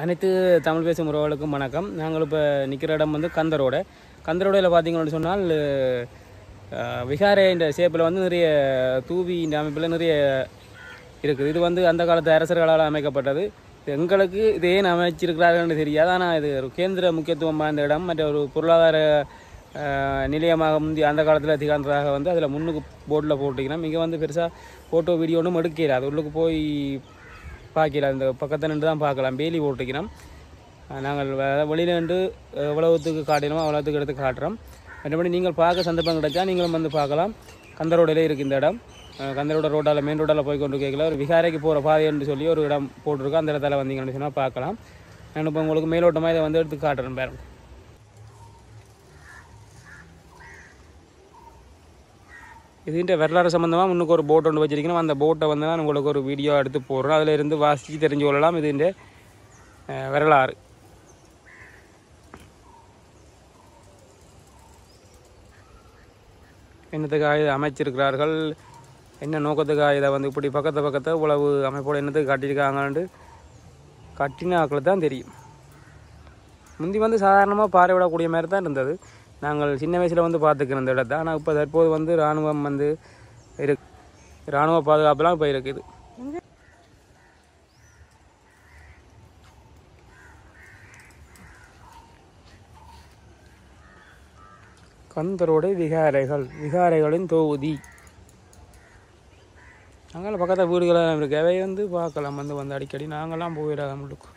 அனைத்து தமிழ் பேசும் உறவுகளுக்கும் வணக்கம். நாங்கள் இப்போ நிற்கிற இடம் வந்து கந்தரோடை. கந்தரோடையில் பார்த்தீங்கன்னு சொன்னால் விகாரை இந்த சேப்பில் வந்து நிறைய தூவி இந்த அமைப்பில் நிறைய இருக்குது. இது வந்து அந்த காலத்து அரசர்களால் அமைக்கப்பட்டது. எங்களுக்கு இது ஏன் அமைச்சிருக்கிறார்கள்னு தெரியாது. ஆனால் இது ஒரு கேந்திர முக்கியத்துவம் வாய்ந்த இடம், மற்ற ஒரு பொருளாதார நிலையமாக முந்தி அந்த காலத்தில் திகழ்ந்ததாக வந்து அதில் முன்னுக்கு போட்டில் போட்டிங்கன்னா இங்கே வந்து பெருசாக ஃபோட்டோ வீடியோ ஒன்றும் எடுக்கல. அது உள்ளுக்கு போய் பார்க்கலாம், இந்த பக்கத்தை நின்று தான் பார்க்கலாம். வேலி போட்டுக்கிறோம் நாங்கள், வெளியில் நின்று எவ்வளவுத்துக்கு காட்டினோம் அவ்வளோத்துக்கு எடுத்து காட்டுறோம். மற்றபடி நீங்கள் பார்க்க சந்தர்ப்பம் கிடைச்சா நீங்களும் வந்து பார்க்கலாம். கந்தரோடையிலே இருக்குது இந்த இடம். கந்தரோட ரோட்டால் மெயின் ரோட்டால் போய் கொண்டு கேட்கல, ஒரு விகாரைக்கு போகிற பாதைன்னு சொல்லி ஒரு இடம் போட்டிருக்கோம். அந்த இடத்துல வந்தீங்கன்னு சொன்னால் பார்க்கலாம். நான் இப்போ உங்களுக்கு மேலோட்டமாக இதை வந்து எடுத்து காட்டுறேன் பாருங்கள். இதுன்ற வரலாறு சம்மந்தமாக முன்னுக்கு ஒரு போட் ஒன்று வச்சுருக்கணும். அந்த போட்டை வந்து நான் உங்களுக்கு ஒரு வீடியோ எடுத்து போடுறோம். அதில் இருந்து வாசித்து தெரிஞ்சு கொள்ளலாம் இதுன்ற வரலாறு. என்னத்துக்காக இதை அமைச்சிருக்கிறார்கள், என்ன நோக்கத்துக்காக இதை வந்து இப்படி பக்கத்தை உழவு அமைப்போடு என்னத்துக்கு காட்டியிருக்காங்கன்னு கட்டினாக்கள் தான் தெரியும். முந்தி வந்து சாதாரணமாக பாறை விடக்கூடிய மாதிரி தான் இருந்தது. நாங்கள் சின்ன வயசில் வந்து பார்த்துக்கிறோம் இந்த இடத்த. ஆனால் இப்போ தற்போது வந்து இராணுவம் வந்து இராணுவ பாதுகாப்புலாம் இப்போ இருக்குது. கந்தரோடை விகாரைகளின் தொகுதி. நாங்கள் பக்கத்தில் வீடுகளாக இருக்குது, அவை வந்து பார்க்கலாம். வந்து அடிக்கடி நாங்கள்லாம் போயிடாத முழுக்கும்.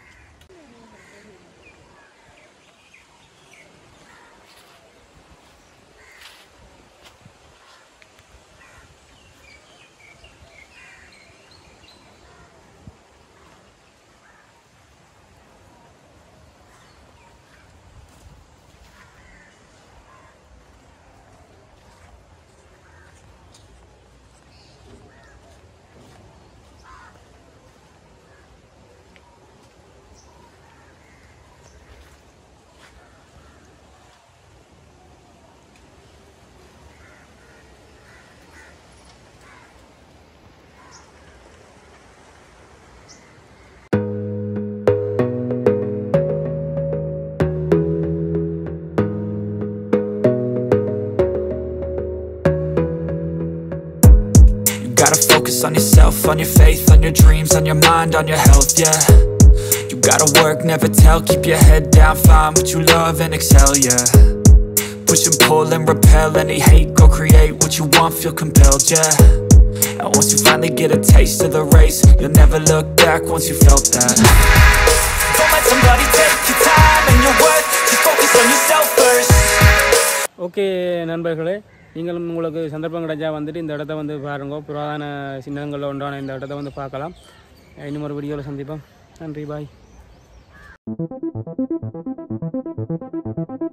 Gotta focus on yourself, on your faith, on your dreams, on your mind, on your health, yeah. You gotta work, never tell, keep your head down, find what you love and excel, yeah. Push and pull and repel any hate, go create what you want, feel compelled, yeah. And once you finally get a taste of the race, you'll never look back once you felt that. Don't let somebody take your time and your worth, just focus on yourself first. Okay, நண்பர்களே, நீங்களும் உங்களுக்கு சந்தர்ப்பம் கிடைச்சா வந்துட்டு இந்த இடத்த வந்து பாருங்க. புராதன சின்னங்களில் ஒன்றான இந்த இடத்த வந்து பார்க்கலாம். இன்னும் ஒரு வீடியோவில் சந்திப்போம். நன்றி, பாய்.